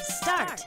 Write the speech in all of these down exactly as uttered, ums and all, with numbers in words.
start.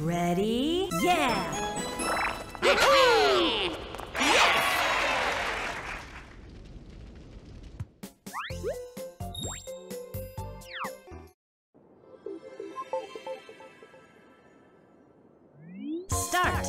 Ready? Yeah! Start!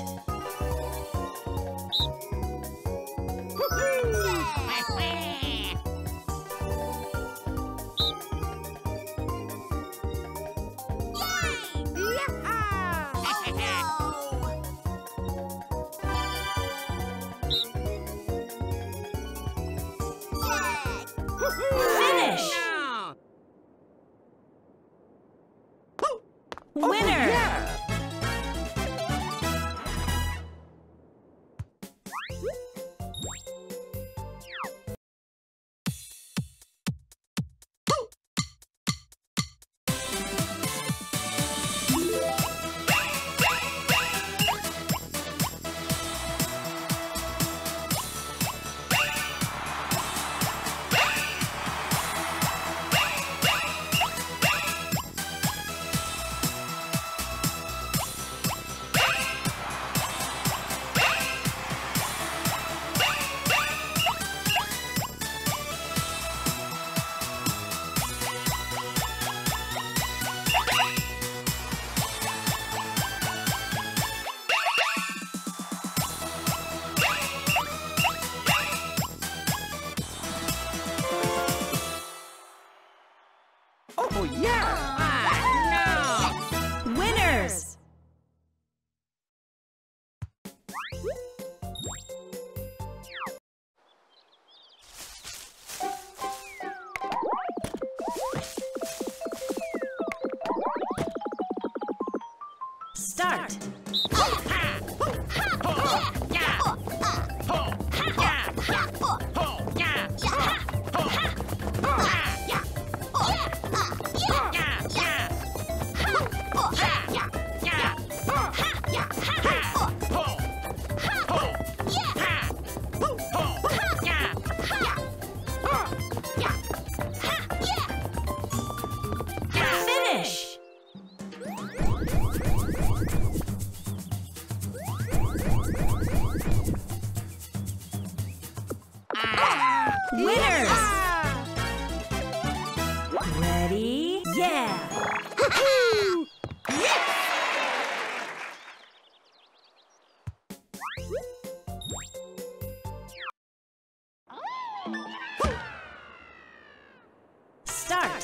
Start! Start!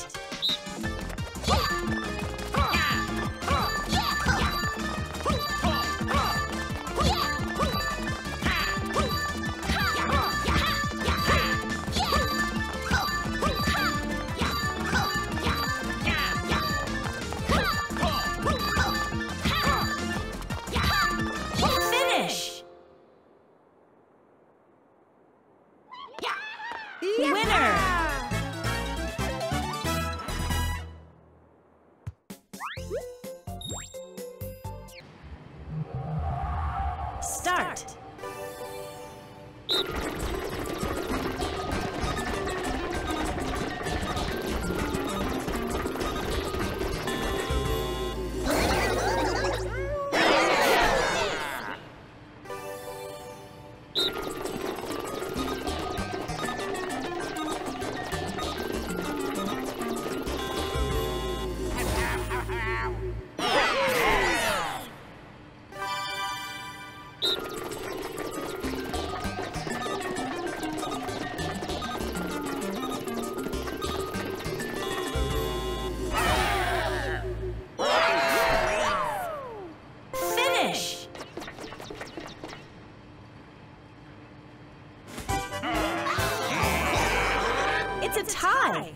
It's a tie!